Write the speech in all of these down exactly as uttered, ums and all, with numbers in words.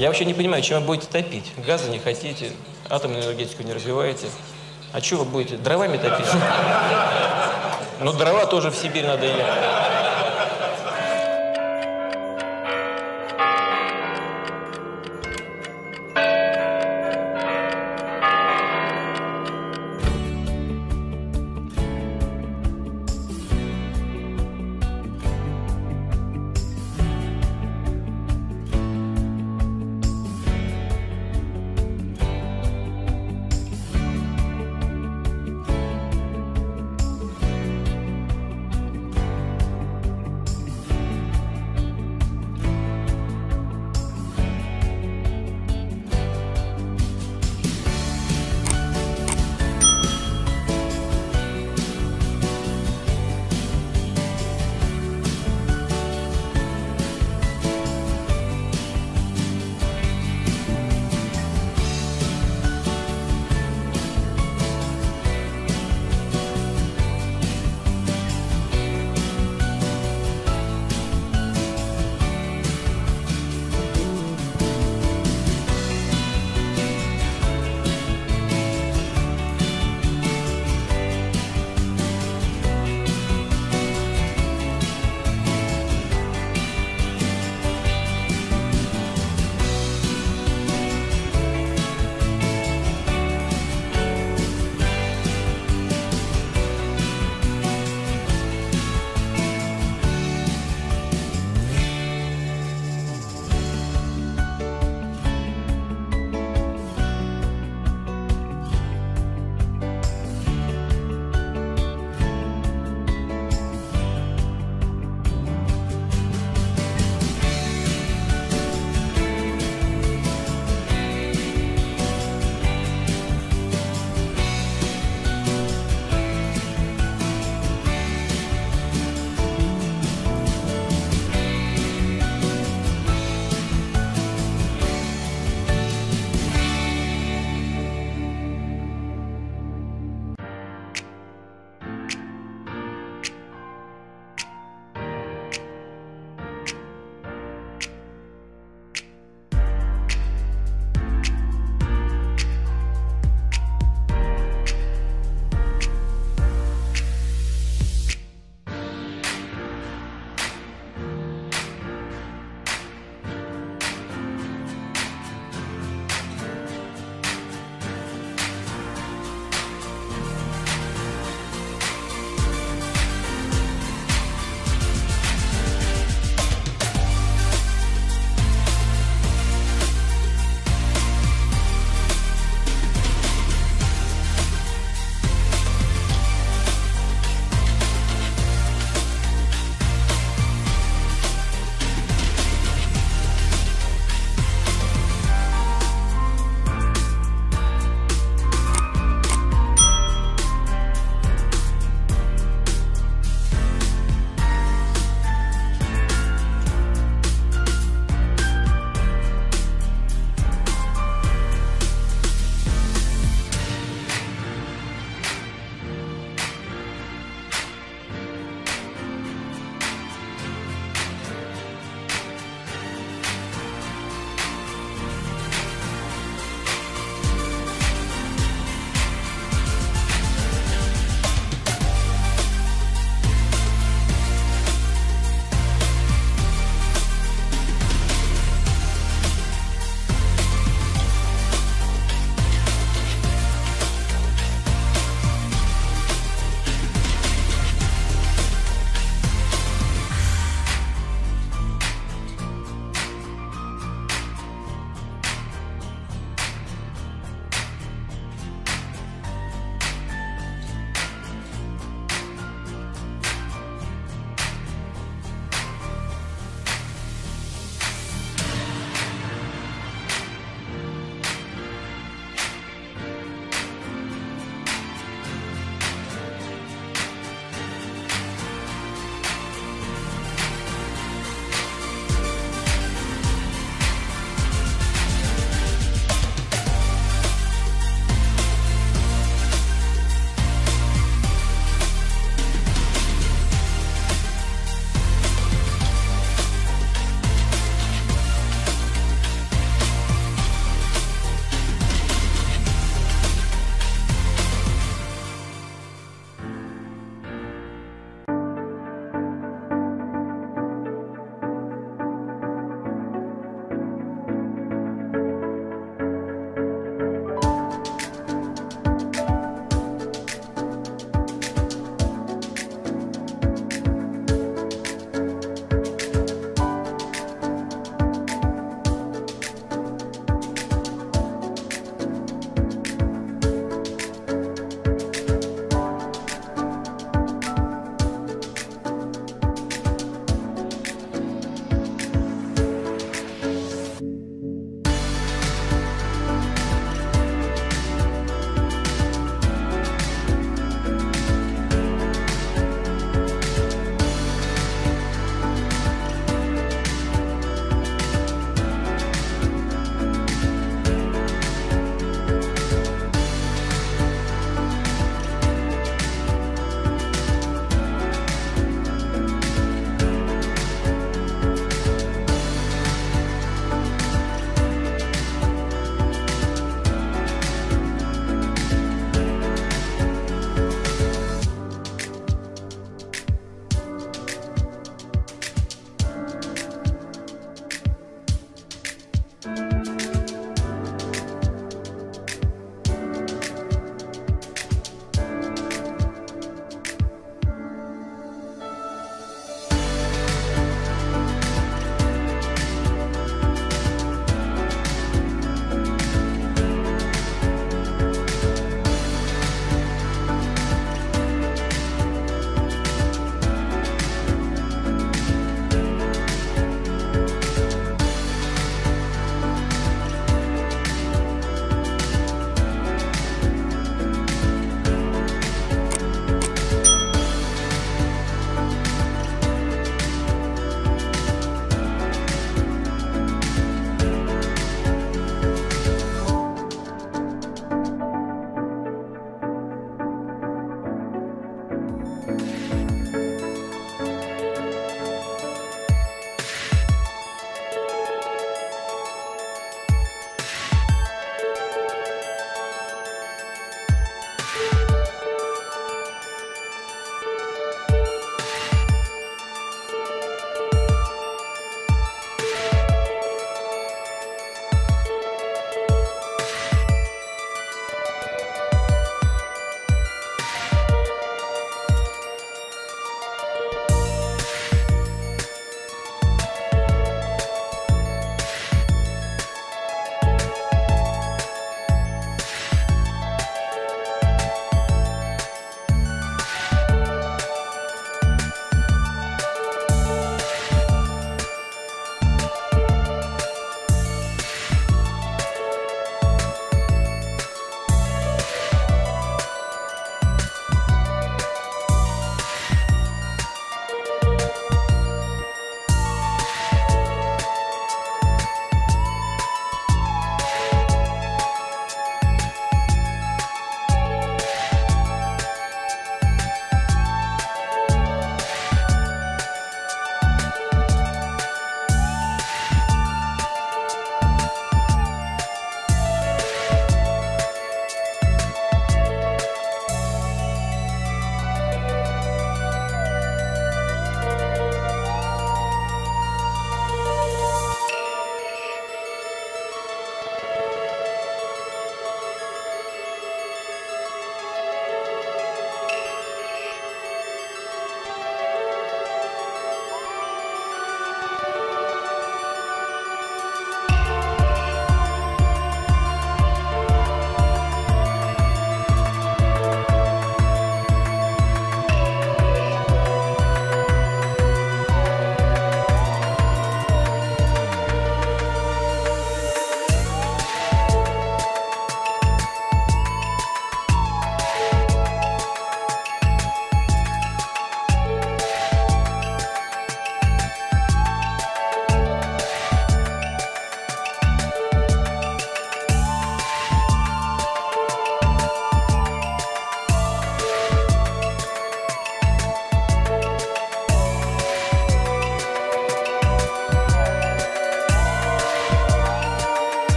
Я вообще не понимаю, чем вы будете топить. Газа не хотите, атомную энергетику не развиваете. А что вы будете? Дровами топить? Ну, дрова тоже в Сибирь надо ехать.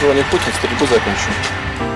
желании Путин стрельбу закончу.